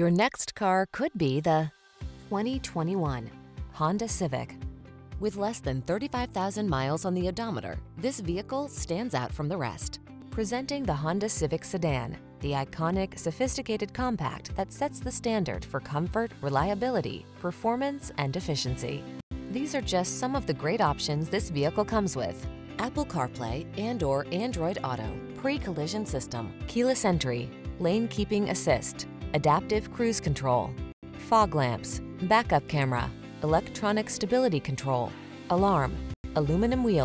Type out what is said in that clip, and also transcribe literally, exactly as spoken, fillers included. Your next car could be the twenty twenty-one Honda Civic. With less than thirty-five thousand miles on the odometer, this vehicle stands out from the rest. Presenting the Honda Civic sedan, the iconic, sophisticated compact that sets the standard for comfort, reliability, performance, and efficiency. These are just some of the great options this vehicle comes with: Apple CarPlay and or Android Auto, Pre-Collision System, Keyless Entry, Lane Keeping Assist, Adaptive Cruise Control, Fog Lamps, Backup Camera, Electronic Stability Control, Alarm, Aluminum Wheels,